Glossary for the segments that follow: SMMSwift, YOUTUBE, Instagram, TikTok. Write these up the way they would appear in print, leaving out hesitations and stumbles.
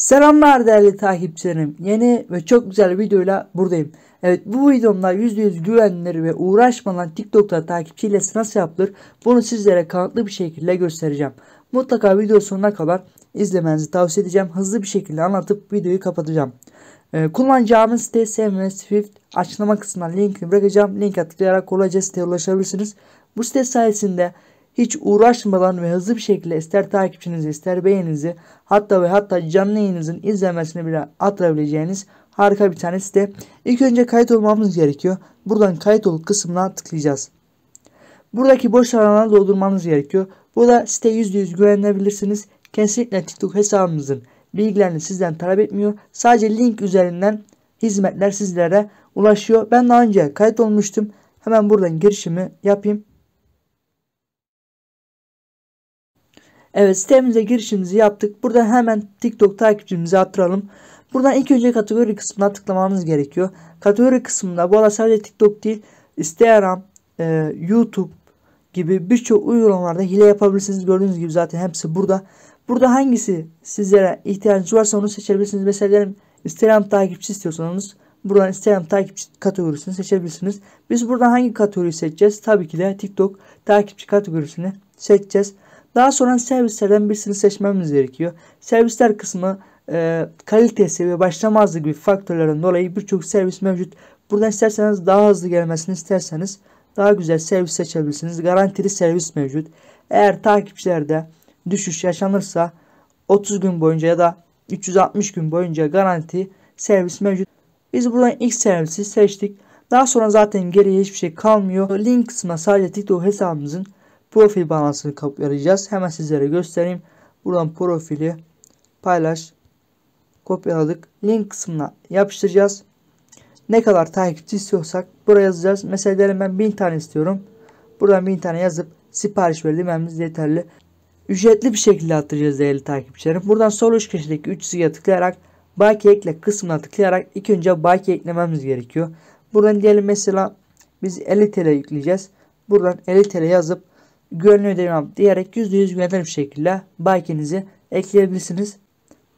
Selamlar değerli takipçilerim. Yeni ve çok güzel videoyla buradayım. Evet, bu videomda %100 güvenilir ve uğraşmadan TikTok'ta takipçi hilesi nasıl yapılır bunu sizlere kanıtlı bir şekilde göstereceğim. Mutlaka video sonuna kadar izlemenizi tavsiye edeceğim. Hızlı bir şekilde anlatıp videoyu kapatacağım. Kullanacağımız site SMMSwift. Açıklama kısmına linkini bırakacağım. Linke tıklayarak kolayca siteye ulaşabilirsiniz. Bu site sayesinde hiç uğraşmadan ve hızlı bir şekilde ister takipçinizi ister beğeninizi hatta canlı yayınınızın izlemesini bile attırabileceğiniz harika bir tane site. İlk önce kayıt olmamız gerekiyor. Buradan kayıt ol kısmına tıklayacağız. Buradaki boş alanları doldurmanız gerekiyor. Burada site %100 güvenilebilirsiniz. Kesinlikle TikTok hesabınızın bilgilerini sizden talep etmiyor. Sadece link üzerinden hizmetler sizlere ulaşıyor. Ben daha önce kayıt olmuştum. Hemen buradan girişimi yapayım. Evet, sitemize girişimizi yaptık. Buradan hemen TikTok takipçimizi attıralım. Buradan ilk önce kategori kısmına tıklamamız gerekiyor. Kategori kısmında bu arada sadece TikTok değil, Instagram, YouTube gibi birçok uygulamalarda hile yapabilirsiniz. Gördüğünüz gibi zaten hepsi burada. Burada hangisi sizlere ihtiyacınız varsa onu seçebilirsiniz. Mesela diyelim Instagram takipçi istiyorsanız buradan Instagram takipçi kategorisini seçebilirsiniz. Biz buradan hangi kategoriyi seçeceğiz? Tabii ki de TikTok takipçi kategorisini seçeceğiz. Daha sonra servislerden birisini seçmemiz gerekiyor. Servisler kısmı kalitesi ve başlamazlığı gibi faktörlerden dolayı birçok servis mevcut. Buradan isterseniz daha hızlı gelmesini isterseniz daha güzel servis seçebilirsiniz. Garantili servis mevcut. Eğer takipçilerde düşüş yaşanırsa 30 gün boyunca ya da 360 gün boyunca garanti servis mevcut. Biz buradan ilk servisi seçtik. Daha sonra zaten geriye hiçbir şey kalmıyor. Link kısmına sadece TikTok hesabımızın profil bağlantısını kopyalayacağız. Hemen sizlere göstereyim. Buradan profili paylaş. Kopyaladık. Link kısmına yapıştıracağız. Ne kadar takipçi istiyorsak buraya yazacağız. Mesela diyelim ben 1000 tane istiyorum. Buradan 1000 tane yazıp sipariş ver dememiz yeterli. Ücretli bir şekilde attıracağız değerli takipçilerim. Buradan sol üst köşedeki 3 çizgiye tıklayarak Baki ekle kısmına tıklayarak ilk önce Baki eklememiz gerekiyor. Buradan diyelim mesela biz 50 TL yükleyeceğiz. Buradan 50 TL yazıp güvenli ödemem diyerek %100 güvenilir bir şekilde bakiyenizi ekleyebilirsiniz.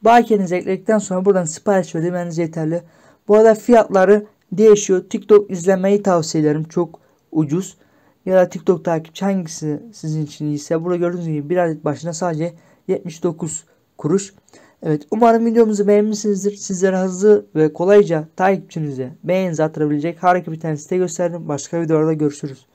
Bakiyenizi ekledikten sonra buradan sipariş ödemeniz yeterli. Bu arada fiyatları değişiyor. TikTok izlemeyi tavsiye ederim. Çok ucuz. Ya da TikTok takipçi hangisi sizin için iyiyse. Burada gördüğünüz gibi bir adet başına sadece 79 kuruş. Evet, umarım videomuzu beğenmişsinizdir. Sizlere hızlı ve kolayca takipçinize beğeninizi attırabilecek harika bir tane site gösterdim. Başka videolarda görüşürüz.